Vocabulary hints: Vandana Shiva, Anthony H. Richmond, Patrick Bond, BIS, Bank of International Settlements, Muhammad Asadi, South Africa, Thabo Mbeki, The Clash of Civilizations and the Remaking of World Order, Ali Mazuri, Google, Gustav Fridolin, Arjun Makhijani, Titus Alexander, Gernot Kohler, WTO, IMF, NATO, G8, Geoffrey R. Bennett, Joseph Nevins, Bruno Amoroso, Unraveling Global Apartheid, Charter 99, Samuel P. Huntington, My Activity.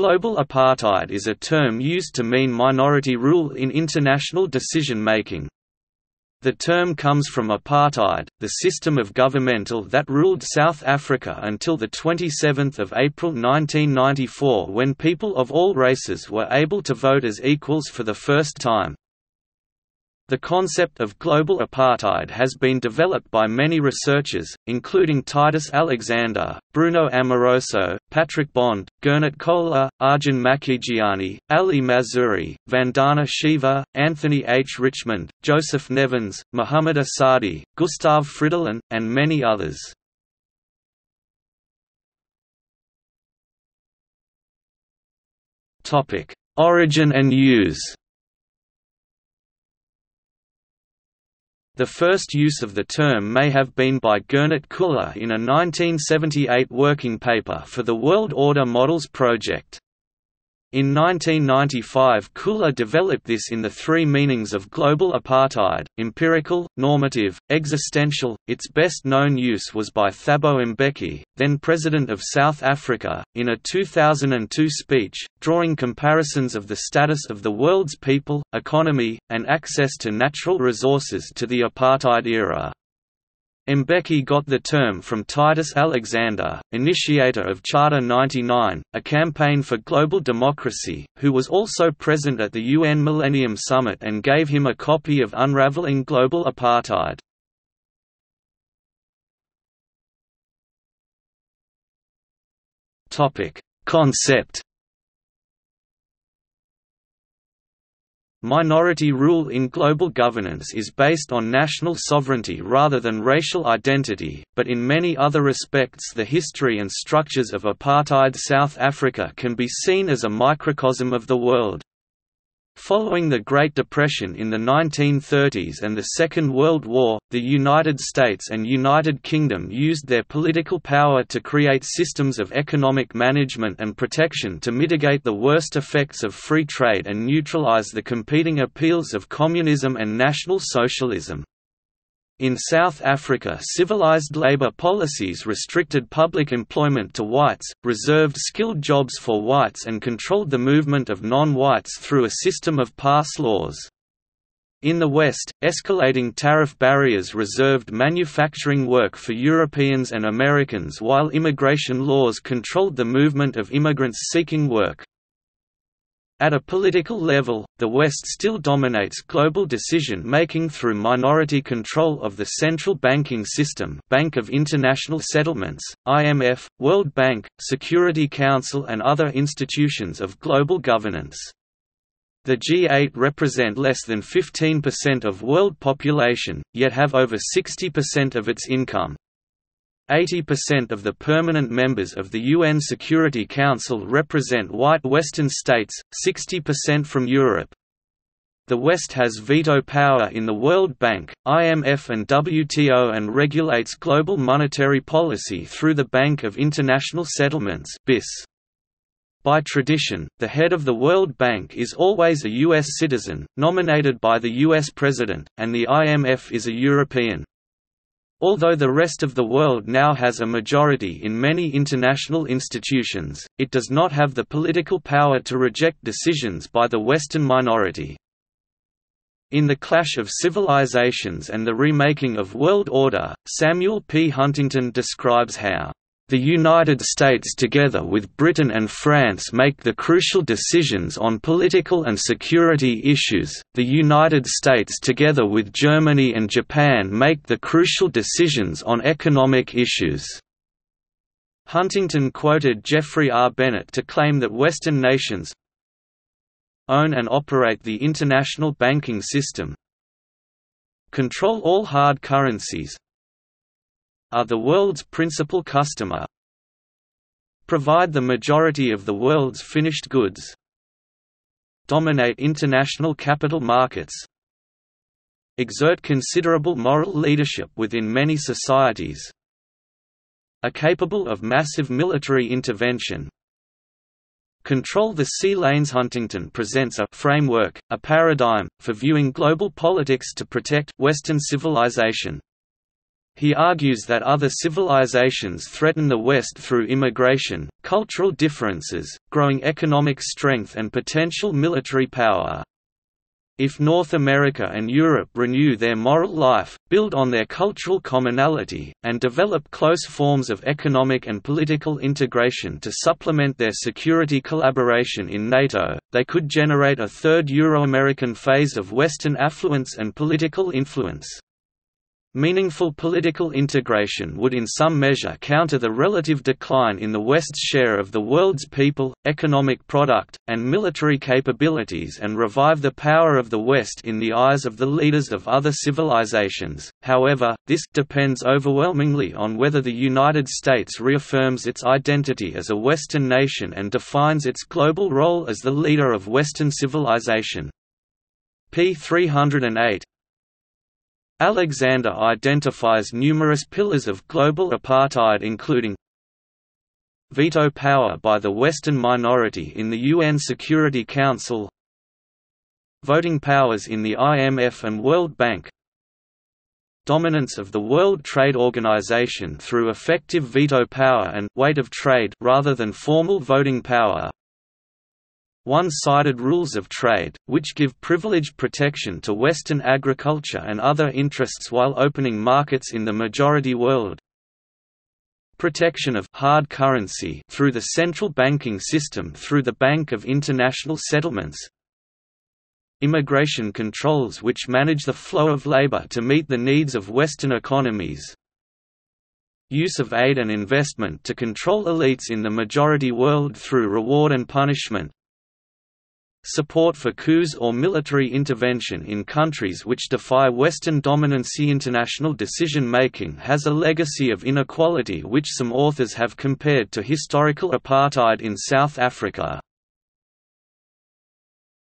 Global apartheid is a term used to mean minority rule in international decision-making. The term comes from apartheid, the system of governmental that ruled South Africa until 27 April 1994 when people of all races were able to vote as equals for the first time. The concept of global apartheid has been developed by many researchers, including Titus Alexander, Bruno Amoroso, Patrick Bond, Gernot Kohler, Arjun Makhijani, Ali Mazuri, Vandana Shiva, Anthony H. Richmond, Joseph Nevins, Muhammad Asadi, Gustav Fridolin, and many others. Origin and use. The first use of the term may have been by Gernot Kohler in a 1978 working paper for the World Order Models Project. In 1995 Kohler developed this in the three meanings of global apartheid: empirical, normative, existential. Its best known use was by Thabo Mbeki, then President of South Africa, in a 2002 speech, drawing comparisons of the status of the world's people, economy, and access to natural resources to the apartheid era. Mbeki got the term from Titus Alexander, initiator of Charter 99, a campaign for global democracy, who was also present at the UN Millennium Summit and gave him a copy of Unraveling Global Apartheid. Concept. Minority rule in global governance is based on national sovereignty rather than racial identity, but in many other respects the history and structures of apartheid South Africa can be seen as a microcosm of the world. Following the Great Depression in the 1930s and the Second World War, the United States and United Kingdom used their political power to create systems of economic management and protection to mitigate the worst effects of free trade and neutralize the competing appeals of communism and National Socialism. In South Africa, civilized labor policies restricted public employment to whites, reserved skilled jobs for whites and controlled the movement of non-whites through a system of pass laws. In the West, escalating tariff barriers reserved manufacturing work for Europeans and Americans while immigration laws controlled the movement of immigrants seeking work. At a political level, the West still dominates global decision-making through minority control of the central banking system, Bank of International Settlements, IMF, World Bank, Security Council and other institutions of global governance. The G8 represent less than 15% of world population, yet have over 60% of its income. 80% of the permanent members of the UN Security Council represent white Western states, 60% from Europe. The West has veto power in the World Bank, IMF and WTO and regulates global monetary policy through the Bank of International Settlements (BIS). By tradition, the head of the World Bank is always a U.S. citizen, nominated by the U.S. President, and the IMF is a European. Although the rest of the world now has a majority in many international institutions, it does not have the political power to reject decisions by the Western minority. In The Clash of Civilizations and the Remaking of World Order, Samuel P. Huntington describes how the United States together with Britain and France make the crucial decisions on political and security issues, the United States together with Germany and Japan make the crucial decisions on economic issues. Huntington quoted Geoffrey R. Bennett to claim that Western nations own and operate the international banking system, control all hard currencies, are the world's principal customer, provide the majority of the world's finished goods, dominate international capital markets, exert considerable moral leadership within many societies, are capable of massive military intervention, control the sea lanes. Huntington presents a framework, a paradigm, for viewing global politics to protect Western civilization. He argues that other civilizations threaten the West through immigration, cultural differences, growing economic strength and potential military power. If North America and Europe renew their moral life, build on their cultural commonality, and develop close forms of economic and political integration to supplement their security collaboration in NATO, they could generate a third Euro-American phase of Western affluence and political influence. Meaningful political integration would in some measure counter the relative decline in the West's share of the world's people, economic product, and military capabilities and revive the power of the West in the eyes of the leaders of other civilizations. However, this depends overwhelmingly on whether the United States reaffirms its identity as a Western nation and defines its global role as the leader of Western civilization. P. 308. Alexander identifies numerous pillars of global apartheid including veto power by the Western minority in the UN Security Council, voting powers in the IMF and World Bank, dominance of the World Trade Organization through effective veto power and weight of trade rather than formal voting power, one-sided rules of trade, which give privileged protection to Western agriculture and other interests while opening markets in the majority world, protection of hard currency through the central banking system through the Bank of International Settlements, immigration controls which manage the flow of labor to meet the needs of Western economies, use of aid and investment to control elites in the majority world through reward and punishment, support for coups or military intervention in countries which defy Western dominance. International decision-making has a legacy of inequality which some authors have compared to historical apartheid in South Africa.